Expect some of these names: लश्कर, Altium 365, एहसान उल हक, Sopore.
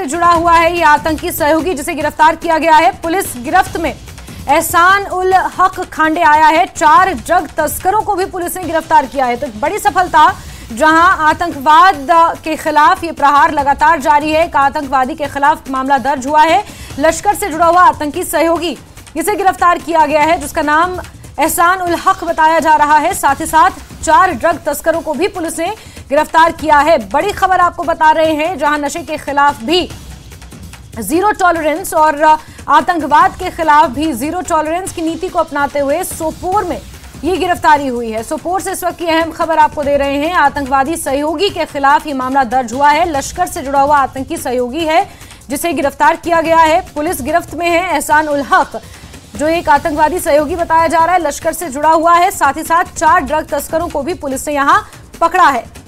से जुड़ा हुआ है ये आतंकी सहयोगी जिसे गिरफ्तार किया गया है। पुलिस गिरफ्त में एहसान उल हक खांडे आया है। 4 ड्रग तस्करों को भी पुलिस ने गिरफ्तार किया है। तो बड़ी सफलता, जहां आतंकवाद के खिलाफ ये प्रहार लगातार जारी है। एक आतंकवादी के खिलाफ मामला दर्ज हुआ है। लश्कर से जुड़ा हुआ आतंकी सहयोगी इसे गिरफ्तार किया गया है, जिसका नाम एहसान उल हक बताया जा रहा है। साथ ही साथ 4 ड्रग तस्करों को भी पुलिस ने गिरफ्तार किया है। बड़ी खबर आपको बता रहे हैं, जहां नशे के खिलाफ भी जीरो टॉलरेंस और आतंकवाद के खिलाफ भी जीरो टॉलरेंस की नीति को अपनाते हुए सोपोर में ये गिरफ्तारी हुई है। सोपोर से इस वक्त की अहम खबर आपको दे रहे हैं। आतंकवादी सहयोगी के खिलाफ ये मामला दर्ज हुआ है। लश्कर से जुड़ा हुआ आतंकी सहयोगी है जिसे गिरफ्तार किया गया है। पुलिस गिरफ्त में है। एहसान उल हक जो एक आतंकवादी सहयोगी बताया जा रहा है, लश्कर से जुड़ा हुआ है। साथ ही साथ 4 ड्रग तस्करों को भी पुलिस ने यहाँ पकड़ा है।